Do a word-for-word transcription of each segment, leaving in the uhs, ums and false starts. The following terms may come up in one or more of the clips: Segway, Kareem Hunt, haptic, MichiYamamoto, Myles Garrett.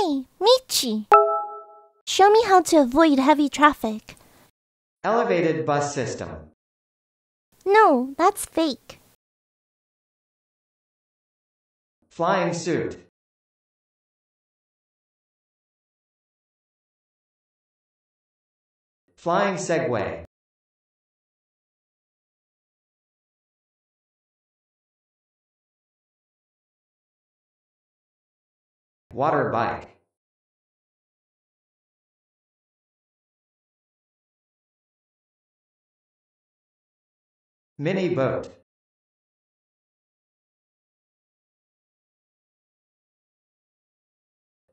Hey, Michi! Show me how to avoid heavy traffic. Elevated bus system. No, that's fake. Flying suit. Flying Segway. Water bike. Mini boat.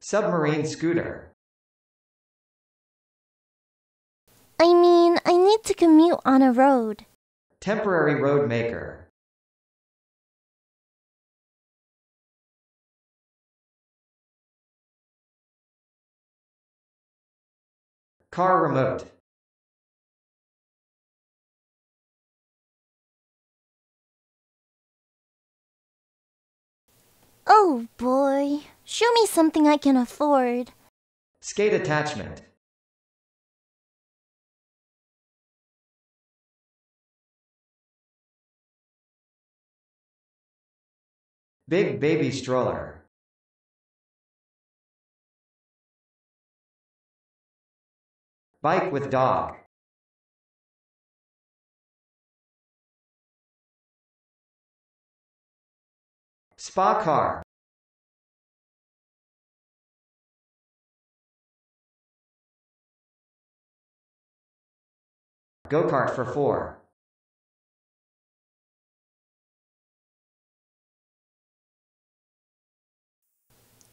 Submarine scooter. I mean, I need to commute on a road. Temporary road maker. Car remote. Oh boy, show me something I can afford. Skate attachment. Big baby stroller. Bike with dog. Spa car. Go-kart for four.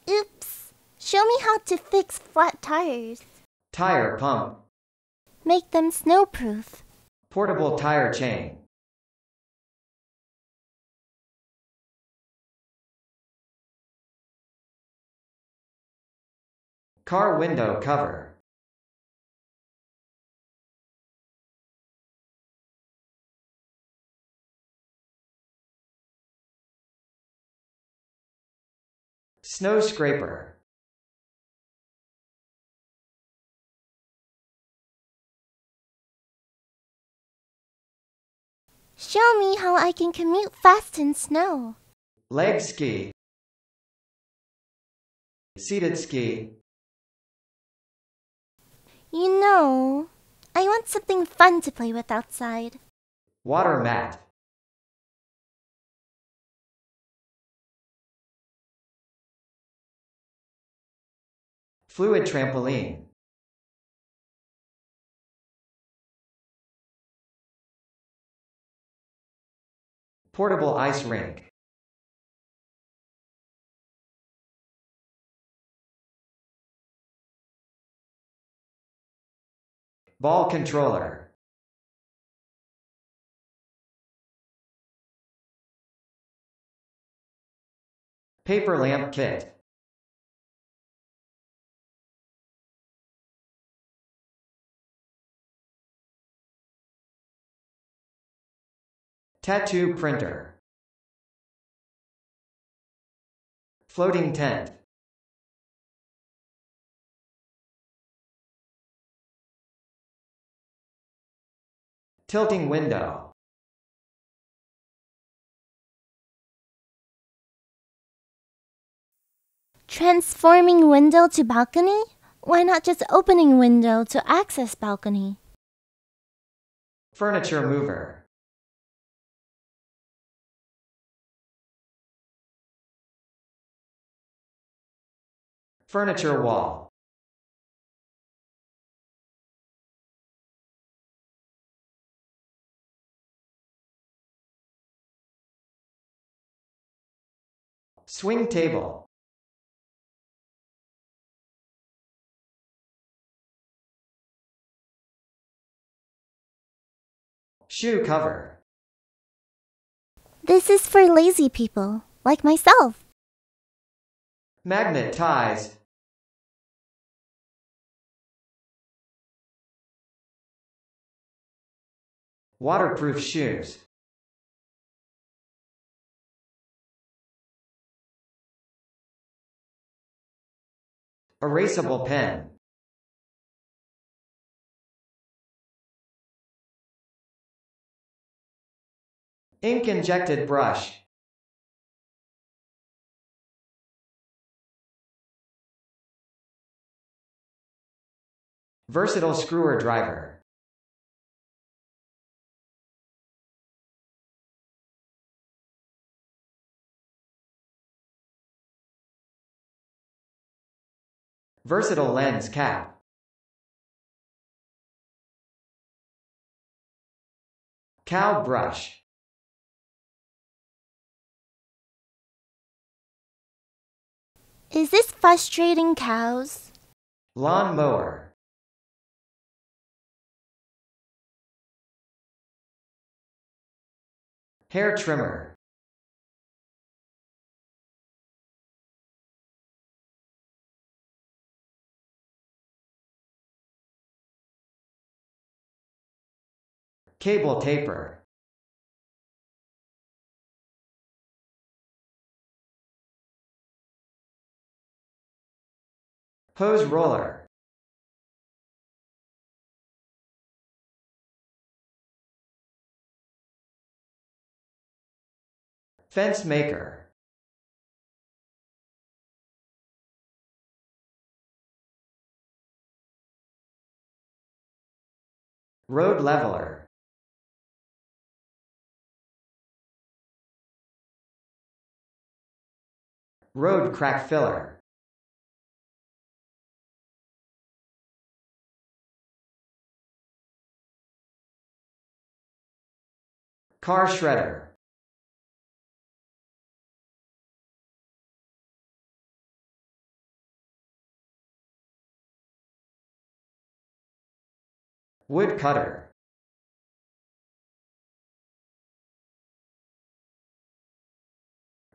Oops. Show me how to fix flat tires. Tire pump. Make them snowproof. Portable tire chain. Car window cover. Snow scraper. Show me how I can commute fast in snow. Leg ski. Seated ski. You know, I want something fun to play with outside. Water mat. Fluid trampoline. Portable ice rink. Ball controller. Paper lamp kit. Tattoo printer. Floating tent. Tilting window. Transforming window to balcony? Why not just opening window to access balcony? Furniture mover. Furniture wall. Swing table. Shoe cover. This is for lazy people, like myself. Magnet ties. Waterproof shoes. Erasable pen. Ink injected brush. Versatile screwer driver. Versatile lens cap. Cow brush. Is this frustrating, cows? Lawn mower. Hair trimmer. Cable taper. Hose roller. Fence maker. Road leveler. Road crack filler. Car shredder. Wood cutter.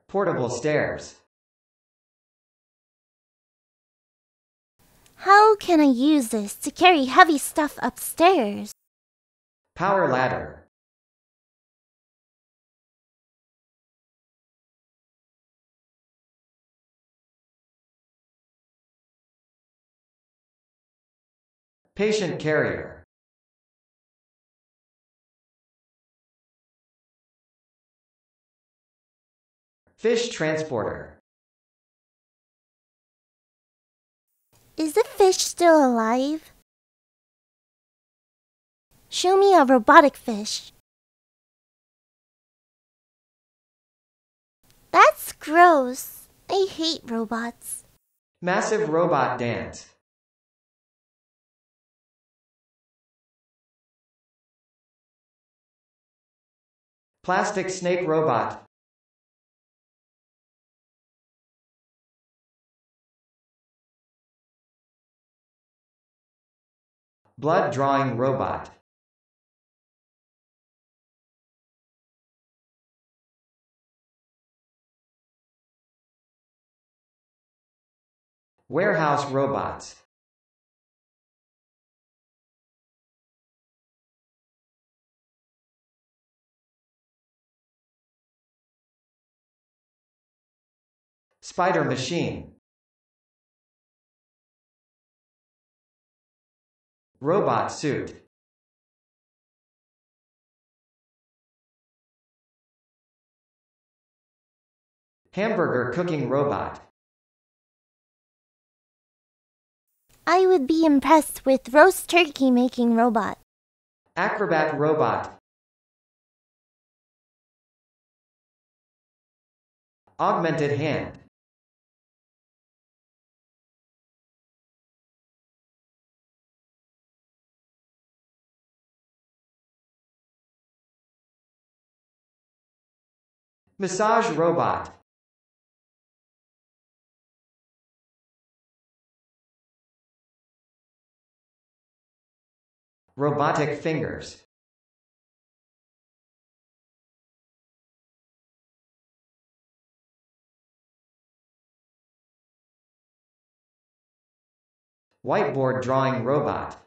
Portable stairs. How can I use this to carry heavy stuff upstairs? Power ladder. Patient carrier. Fish transporter. Is the fish still alive? Show me a robotic fish. That's gross. I hate robots. Massive robot dance. Plastic snake robot. Blood drawing robot. Warehouse robots. Spider machine. Robot suit. Hamburger cooking robot. I would be impressed with roast turkey making robot. Acrobat robot. Augmented hand. Massage robot. Robotic fingers. Whiteboard drawing robot.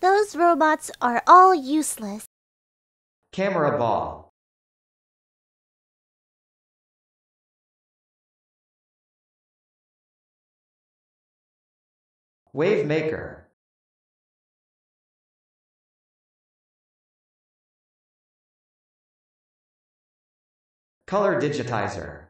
Those robots are all useless. Camera ball. Wave maker. Color digitizer.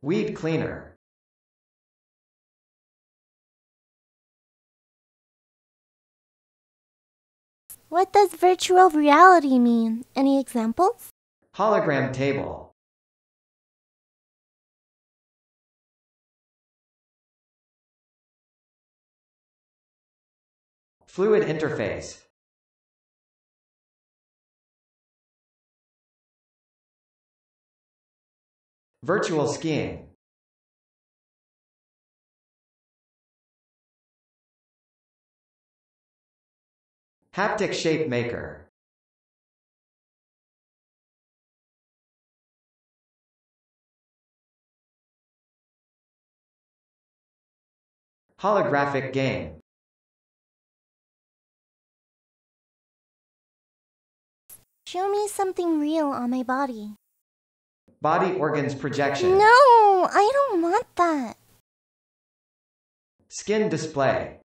Weed cleaner. What does virtual reality mean? Any examples? Hologram table. Fluid interface. Virtual skiing. Haptic shape maker. Holographic game. Show me something real on my body. Body organs projection. No, I don't want that. Skin display.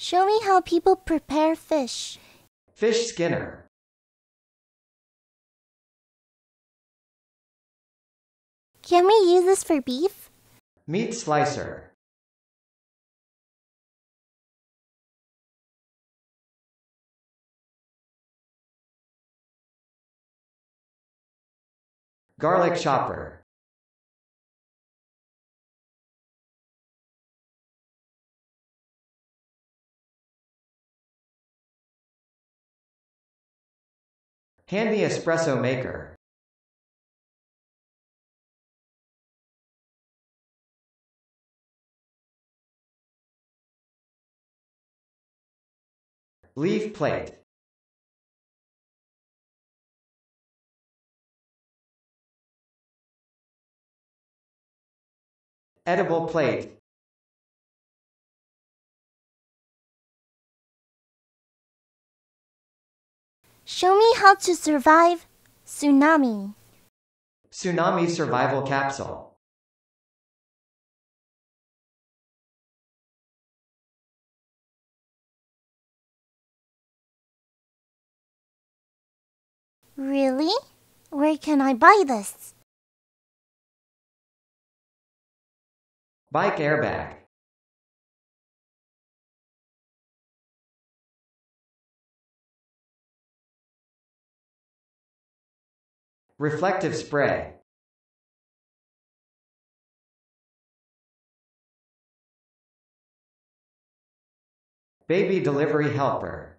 Show me how people prepare fish. Fish skinner. Can we use this for beef? Meat slicer. Garlic chopper. Handy espresso maker. Leaf plate. Edible plate. Show me how to survive tsunami. Tsunami survival capsule. Really? Where can I buy this? Bike airbag. Reflective spray. Baby delivery helper.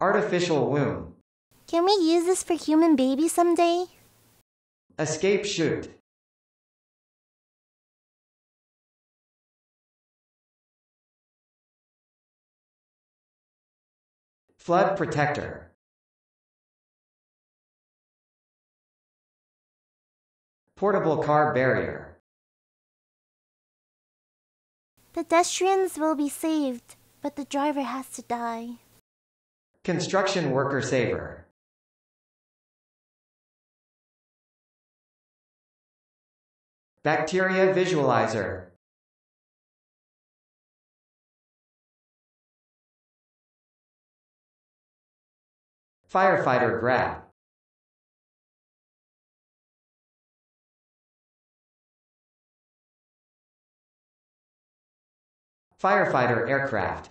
Artificial womb. Can we use this for human babies someday? Escape chute. Flood protector. Portable car barrier. Pedestrians will be saved, but the driver has to die. Construction worker saver. Bacteria visualizer. Firefighter grab. Firefighter aircraft.